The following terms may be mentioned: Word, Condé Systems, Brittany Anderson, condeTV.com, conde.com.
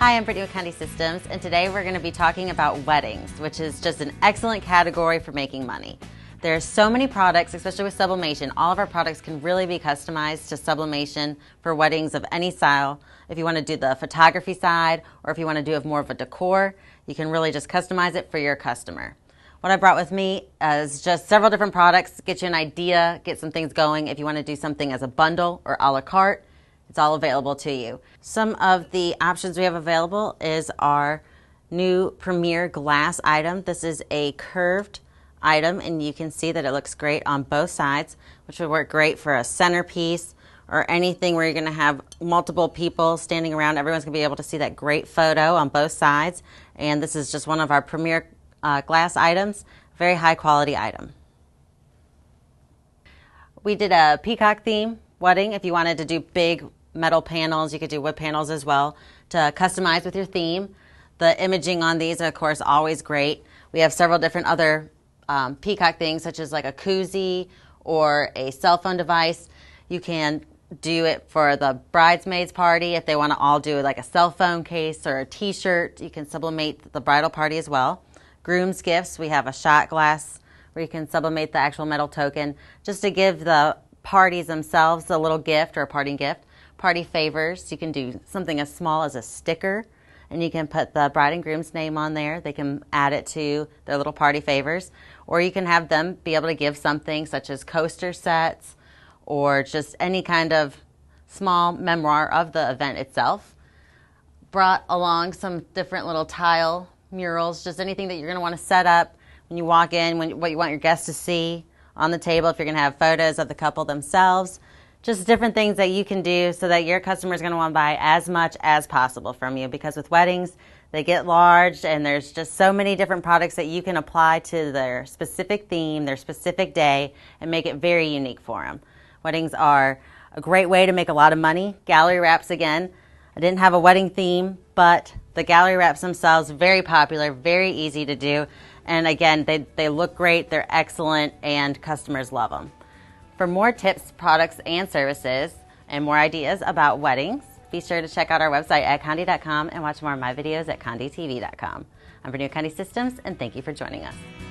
Hi, I'm Brittany with Condé Systems, and today we're going to be talking about weddings, which is just an excellent category for making money. There are so many products, especially with sublimation. All of our products can really be customized to sublimation for weddings of any style. If you want to do the photography side, or if you want to do more of a decor, you can really just customize it for your customer. What I brought with me is just several different products, get you an idea, get some things going. If you want to do something as a bundle or a la carte, it's all available to you. Some of the options we have available is our new Premier glass item. This is a curved item, and you can see that it looks great on both sides, which would work great for a centerpiece or anything where you're going to have multiple people standing around. Everyone's going to be able to see that great photo on both sides. And this is just one of our Premier glass items, very high quality item. We did a peacock theme wedding. If you wanted to do big metal panels, you could do wood panels as well to customize with your theme. The imaging on these are, of course, always great. We have several different other peacock things, such as like a koozie or a cell phone device. You can do it for the bridesmaids party if they want to all do like a cell phone case or a t-shirt. You can sublimate the bridal party as well. Groom's gifts, we have a shot glass where you can sublimate the actual metal token just to give the parties themselves a little gift or a parting gift. Party favors, you can do something as small as a sticker, and you can put the bride and groom's name on there. They can add it to their little party favors, or you can have them be able to give something such as coaster sets or just any kind of small memoir of the event itself. Brought along some different little tile murals, just anything that you're going to want to set up when you walk in, what you want your guests to see on the table, if you're going to have photos of the couple themselves, just different things that you can do so that your customer is going to want to buy as much as possible from you, because with weddings, they get large and there's just so many different products that you can apply to their specific theme, their specific day, and make it very unique for them. Weddings are a great way to make a lot of money. Gallery wraps, again, I didn't have a wedding theme, but the gallery wraps themselves, very popular, very easy to do. And again, they look great, they're excellent, and customers love them. For more tips, products, and services, and more ideas about weddings, be sure to check out our website at conde.com and watch more of my videos at condeTV.com. I'm Brittany with Condé Systems, and thank you for joining us.